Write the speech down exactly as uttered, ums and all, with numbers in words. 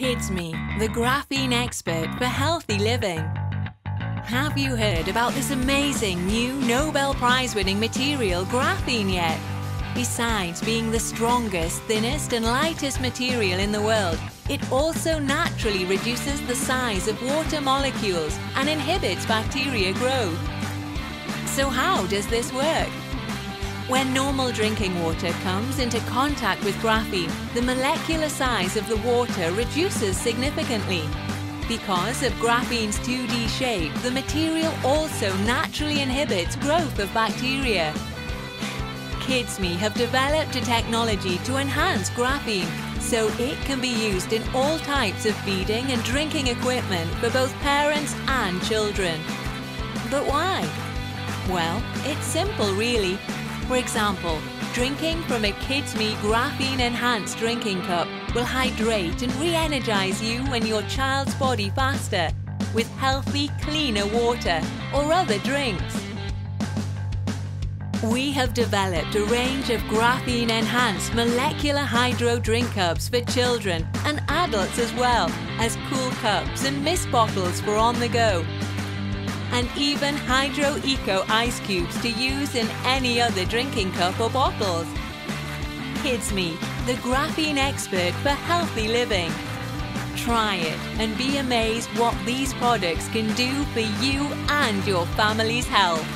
Kidsme, the graphene expert for healthy living. Have you heard about this amazing new Nobel Prize-winning material, graphene, yet? Besides being the strongest, thinnest and lightest material in the world, it also naturally reduces the size of water molecules and inhibits bacteria growth. So how does this work? When normal drinking water comes into contact with graphene, the molecular size of the water reduces significantly. Because of graphene's two D shape, the material also naturally inhibits growth of bacteria. Kidsme have developed a technology to enhance graphene, so it can be used in all types of feeding and drinking equipment for both parents and children. But why? Well, it's simple really. For example, drinking from a Kidsme graphene-enhanced drinking cup will hydrate and re-energize you and your child's body faster with healthy, cleaner water or other drinks. We have developed a range of graphene-enhanced Molecular Hydro drink cups for children and adults, as well as cool cups and mist bottles for on the go, and even Hydro Eco ice cubes to use in any other drinking cup or bottles. Kidsme, the graphene expert for healthy living. Try it and be amazed what these products can do for you and your family's health.